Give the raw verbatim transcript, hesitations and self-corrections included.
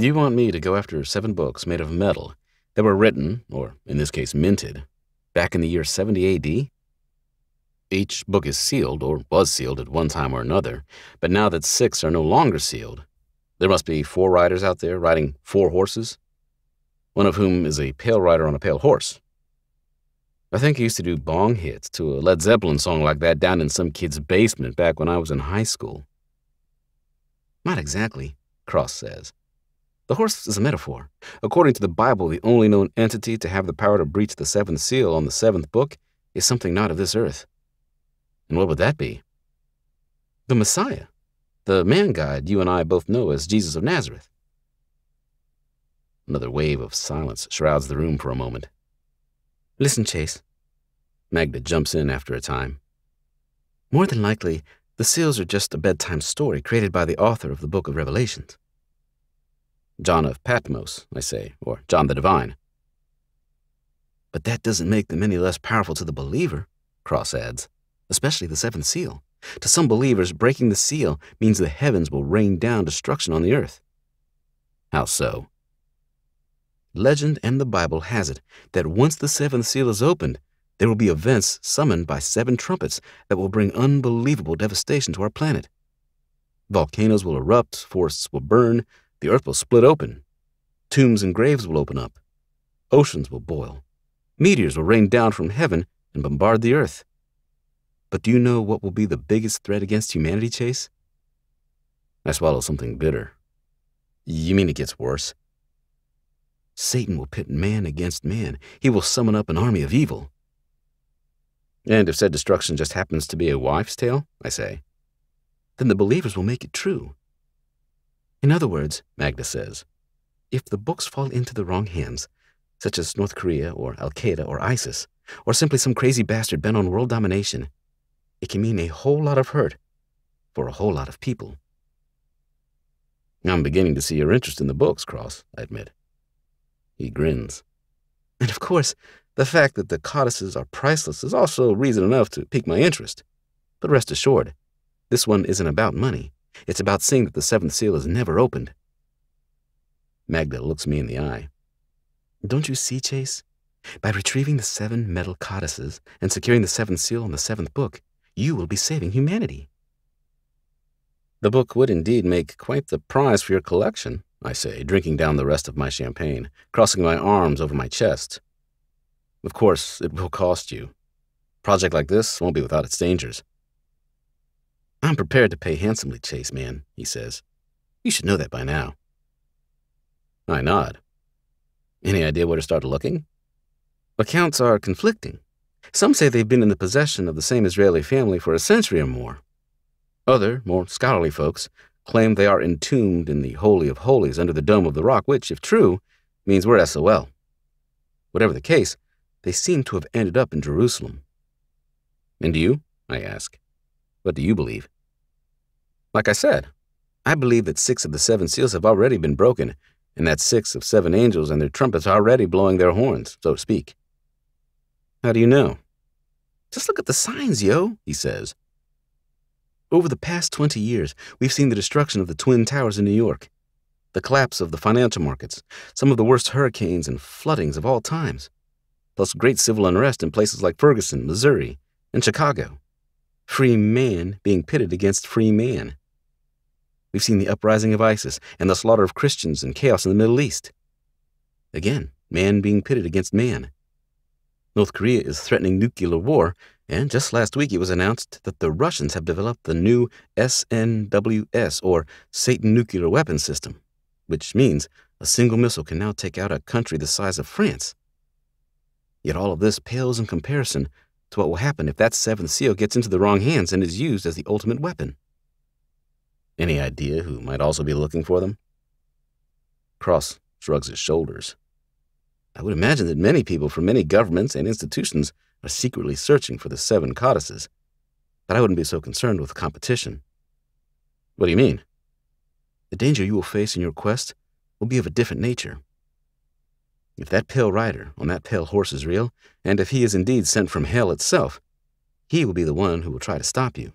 You want me to go after seven books made of metal that were written, or in this case minted, back in the year seventy A D? Each book is sealed, or was sealed at one time or another, but now that six are no longer sealed, there must be four riders out there riding four horses, one of whom is a pale rider on a pale horse. I think I used to do bong hits to a Led Zeppelin song like that down in some kid's basement back when I was in high school. Not exactly, Cross says. The horse is a metaphor. According to the Bible, the only known entity to have the power to breach the seventh seal on the seventh book is something not of this earth. And what would that be? The Messiah, the man-god you and I both know as Jesus of Nazareth. Another wave of silence shrouds the room for a moment. Listen, Chase. Magda jumps in after a time. More than likely, the seals are just a bedtime story created by the author of the Book of Revelations. John of Patmos, I say, or John the Divine. But that doesn't make them any less powerful to the believer, Cross adds, especially the seventh seal. To some believers, breaking the seal means the heavens will rain down destruction on the earth. How so? Legend and the Bible has it that once the seventh seal is opened, there will be events summoned by seven trumpets that will bring unbelievable devastation to our planet. Volcanoes will erupt, forests will burn, the earth will split open. Tombs and graves will open up. Oceans will boil. Meteors will rain down from heaven and bombard the earth. But do you know what will be the biggest threat against humanity, Chase? I swallow something bitter. You mean it gets worse? Satan will pit man against man. He will summon up an army of evil. And if said destruction just happens to be a wife's tale, I say, then the believers will make it true. In other words, Magda says, if the books fall into the wrong hands, such as North Korea or Al-Qaeda or ISIS, or simply some crazy bastard bent on world domination, it can mean a whole lot of hurt for a whole lot of people. I'm beginning to see your interest in the books, Cross, I admit. He grins. And of course, the fact that the codices are priceless is also reason enough to pique my interest. But rest assured, this one isn't about money. It's about seeing that the seventh seal is never opened. Magda looks me in the eye. Don't you see, Chase? By retrieving the seven metal codices and securing the seventh seal on the seventh book, you will be saving humanity. The book would indeed make quite the prize for your collection, I say, drinking down the rest of my champagne, crossing my arms over my chest. Of course, it will cost you. A project like this won't be without its dangers. I'm prepared to pay handsomely, Chase, man, he says. You should know that by now. I nod. Any idea where to start looking? Accounts are conflicting. Some say they've been in the possession of the same Israeli family for a century or more. Other, more scholarly folks claim they are entombed in the Holy of Holies under the Dome of the Rock, which, if true, means we're S O L. Whatever the case, they seem to have ended up in Jerusalem. And you? I ask. What do you believe? Like I said, I believe that six of the seven seals have already been broken, and that six of seven angels and their trumpets are already blowing their horns, so to speak. How do you know? Just look at the signs, yo, he says. Over the past twenty years, we've seen the destruction of the Twin Towers in New York, the collapse of the financial markets, some of the worst hurricanes and floodings of all times, plus great civil unrest in places like Ferguson, Missouri, and Chicago. Free man being pitted against free man. We've seen the uprising of ISIS and the slaughter of Christians and chaos in the Middle East. Again, man being pitted against man. North Korea is threatening nuclear war, and just last week it was announced that the Russians have developed the new S N W S, or Satan Nuclear Weapons System, which means a single missile can now take out a country the size of France. Yet all of this pales in comparison to what will happen if that seventh seal gets into the wrong hands and is used as the ultimate weapon. Any idea who might also be looking for them? Cross shrugs his shoulders. I would imagine that many people from many governments and institutions are secretly searching for the seven codices, but I wouldn't be so concerned with competition. What do you mean? The danger you will face in your quest will be of a different nature. If that pale rider on that pale horse is real, and if he is indeed sent from hell itself, he will be the one who will try to stop you.